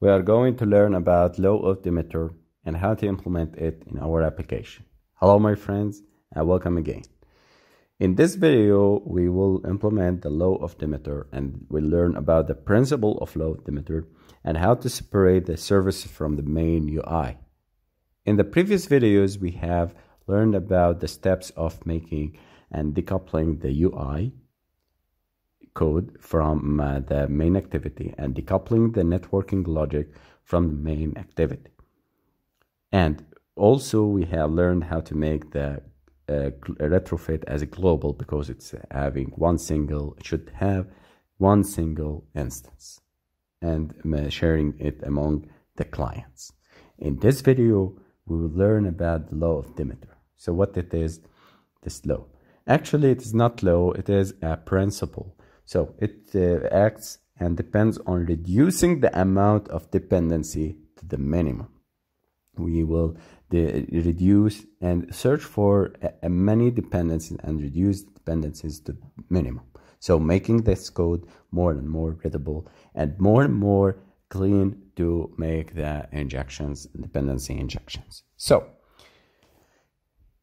We are going to learn about Law of Demeter and how to implement it in our application. Hello my friends and welcome again. In this video we will implement the Law of Demeter and we'll learn about the principle of Law of Demeter and how to separate the service from the main UI. In the previous videos we have learned about the steps of making and decoupling the UI code from the main activity and decoupling the networking logic from the main activity. And also we have learned how to make the retrofit as a global because it's having it should have one single instance and sharing it among the clients. In this video we will learn about the Law of Demeter. So what it is, this law. Actually it is not law, it is a principle. So it acts and depends on reducing the amount of dependency to the minimum. We will reduce and search for many dependencies and reduce dependencies to minimum. So making this code more and more readable and more clean to make the injections, dependency injections. So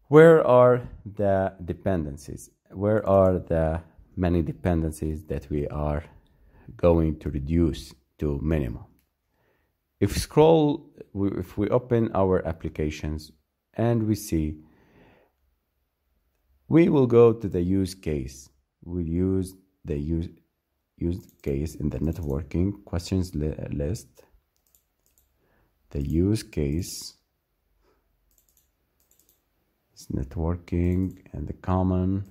where are the dependencies? Where are the many dependencies that we are going to reduce to minimum? If we open our applications and we see, we will go to the use case. We use the use case in the networking questions list. The use case is networking and the common.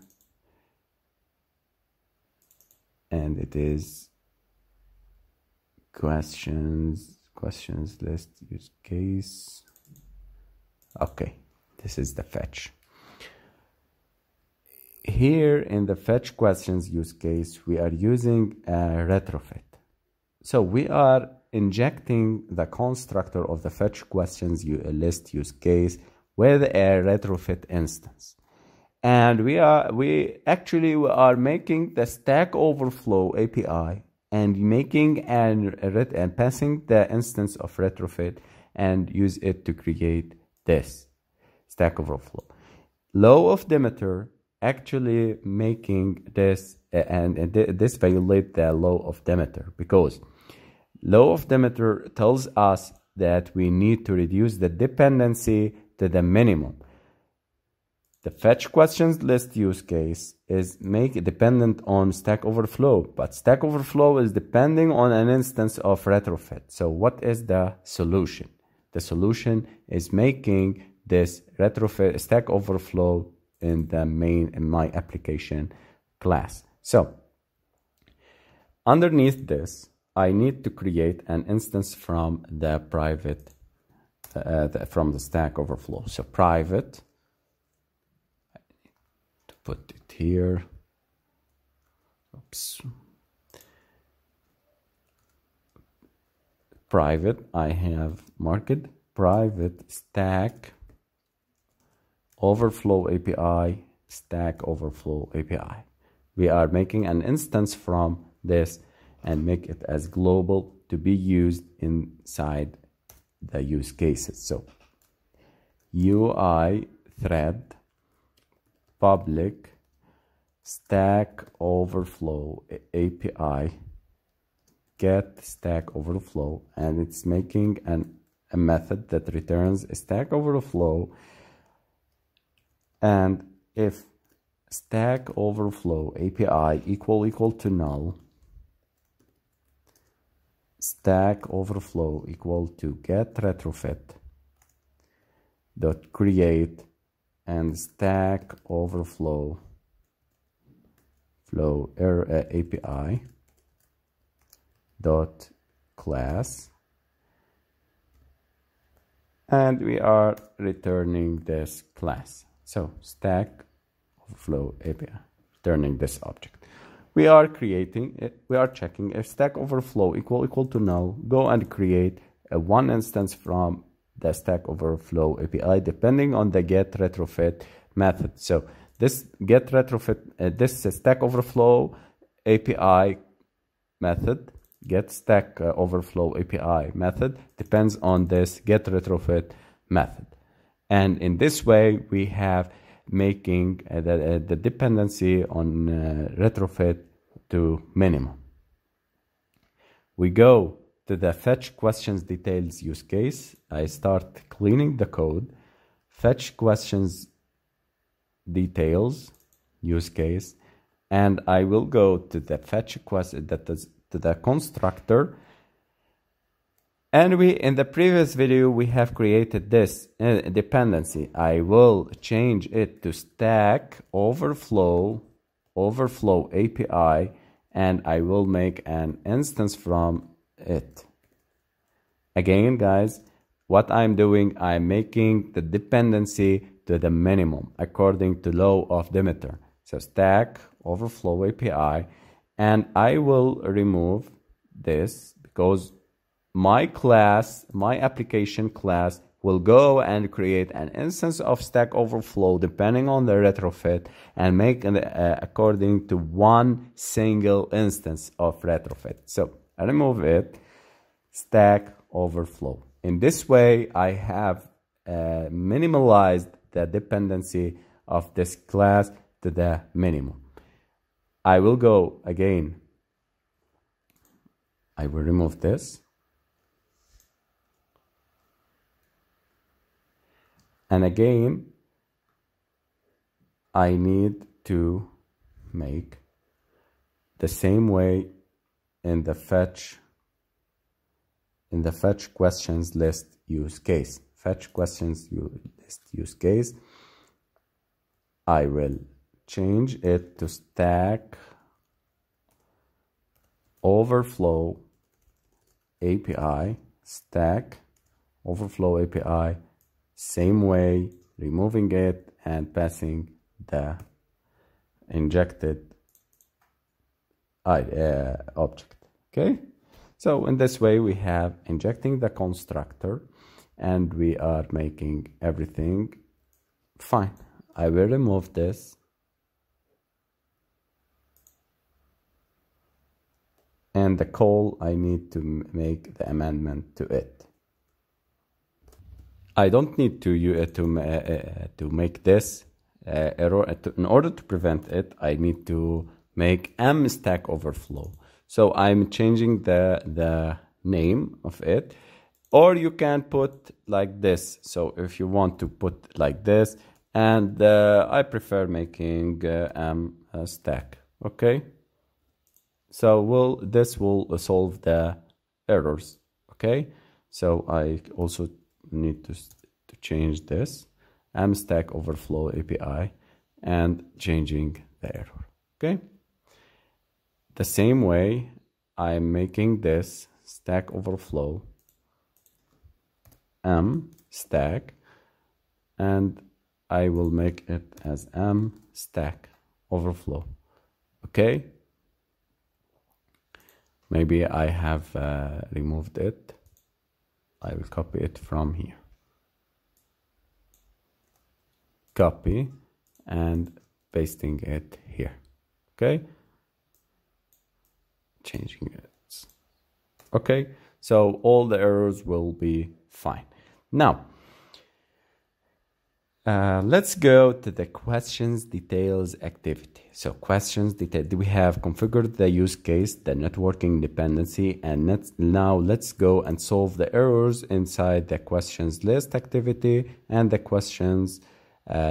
And it is questions list use case. Okay, this is the fetch. Here in the fetch questions use case, we are using a retrofit. So we are injecting the constructor of the fetch questions list use case with a retrofit instance. And we are making the Stack Overflow API and making and passing the instance of retrofit and use it to create this Stack Overflow. Law of Demeter actually making this and this violate the Law of Demeter, because Law of Demeter tells us that we need to reduce the dependency to the minimum. The fetch questions list use case is dependent on Stack Overflow, but Stack Overflow is depending on an instance of retrofit. So what is the solution? The solution is making this retrofit Stack Overflow in the my application class. So underneath this, I need to create an instance from the private from the Stack Overflow. So private. Put it here. Oops. Private. I have marked private Stack Overflow API. Stack Overflow API. We are making an instance from this and make it as global to be used inside the use cases. So UI thread. Public Stack Overflow API get Stack Overflow, and it's making a method that returns a Stack Overflow, and if Stack Overflow API equal to null, Stack Overflow equal to get retrofit dot create and Stack Overflow API dot class, and we are returning this class. So Stack Overflow API, returning this object. We are creating it, we are checking if Stack Overflow equal to null, go and create a one instance from the Stack Overflow API depending on the get retrofit method. So this get retrofit, this Stack Overflow API method get Stack Overflow API method depends on this get retrofit method. And in this way, we have making the dependency on retrofit to minimum. We go to the fetch questions details use case. I start cleaning the code. Fetch questions details use case, and I will go to the fetch question, that is to the constructor. And we, in the previous video, we have created this dependency. I will change it to Stack Overflow API, and I will make an instance from it. Again, guys, what I'm doing, I'm making the dependency to the minimum according to Law of Demeter. So Stack Overflow API, and I will remove this because my class, my application class, will go and create an instance of Stack Overflow depending on the retrofit and make an, according to one single instance of retrofit. So I remove it, Stack Overflow. In this way, I have minimalized the dependency of this class to the minimum. I will go again. I will remove this. And again, I need to make the same way in the fetch questions list use case. Fetch questions list use case. I will change it to Stack Overflow API. Stack Overflow API. Same way, removing it and passing the injected object. Okay, so in this way we have injecting the constructor and we are making everything fine. I will remove this and the call, I need to make the amendment to it. I don't need to make this error. In order to prevent it, I need to make Stack Overflow. So I'm changing the name of it, or you can put like this. So if you want to put like this, and I prefer making Stack. Okay. So this will solve the errors. Okay. So I also need to change this Stack Overflow API and changing the error. Okay, the same way I'm making this Stack Overflow Stack, and I will make it as Stack Overflow. Okay, maybe I have removed it. I will copy it from here. Copy and pasting it here. Okay. Changing it. Okay. So all the errors will be fine. Now, let's go to the questions details activity. So questions details, we have configured the use case, the networking dependency, and now let's go and solve the errors inside the questions list activity and the questions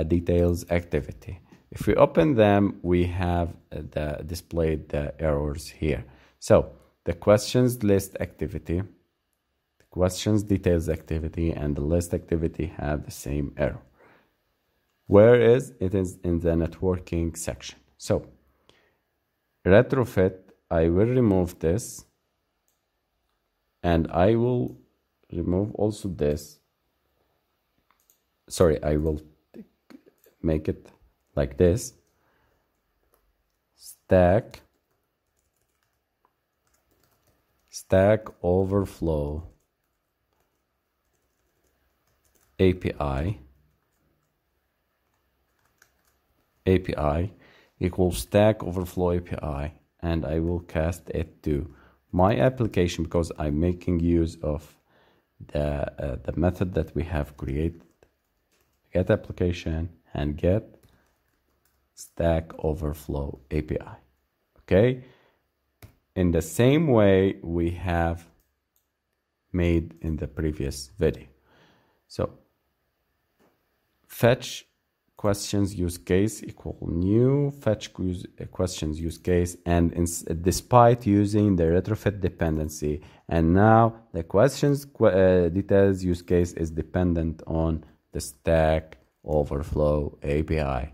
details activity. If we open them, we have displayed the errors here. So the questions list activity, the questions details activity, and the list activity have the same error. Where is it? Is in the networking section. So retrofit, I will remove this and I will remove also this. Sorry, I will make it like this. Stack Overflow API equals Stack Overflow API, and I will cast it to my application, because I'm making use of the method that we have created, get application and get Stack Overflow API. Okay, in the same way we have made in the previous video. So fetch questions use case equal new fetch questions use case, and despite using the retrofit dependency, and now the questions details use case is dependent on the Stack Overflow API.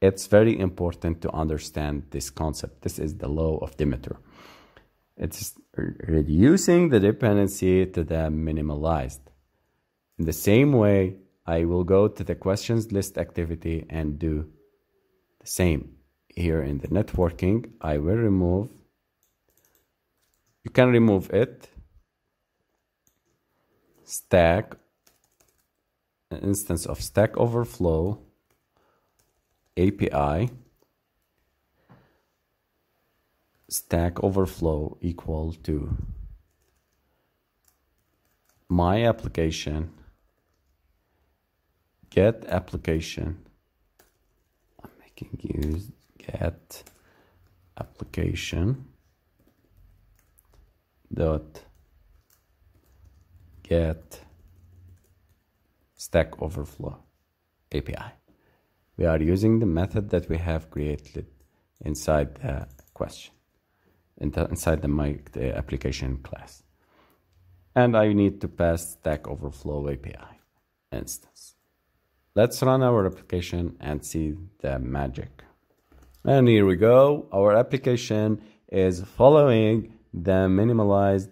It's very important to understand this concept. This is the law of Demeter. It's reducing the dependency to the minimalized. In the same way, I will go to the questions list activity and do the same. Here in the networking, I will remove. You can remove it. Stack, an instance of Stack Overflow API. Stack Overflow equal to my application. Get application. I'm making use get application dot get Stack Overflow API. We are using the method that we have created inside the question, inside the application class, and I need to pass Stack Overflow API instance. Let's run our application and see the magic. And here we go. Our application is following the minimalized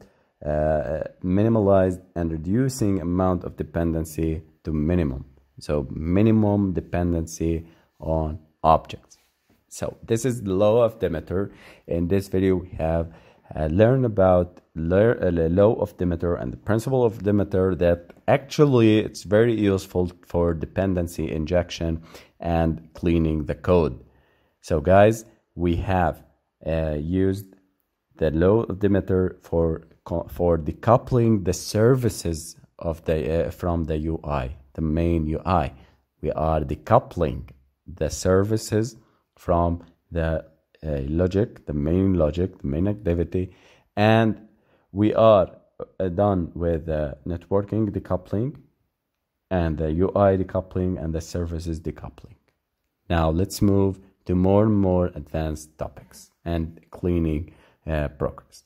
and reducing amount of dependency to minimum. So minimum dependency on objects. So this is the law of Demeter. In this video, we have learned about the law of Demeter and the principle of Demeter, that actually it's very useful for dependency injection and cleaning the code. So guys, we have used the law of Demeter for decoupling the services of the from the UI, the main UI. We are decoupling the services from the logic, the main logic, the main activity, and we are done with the networking decoupling and the UI decoupling and the services decoupling. Now let's move to more and more advanced topics and cleaning progress.